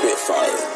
spit fire.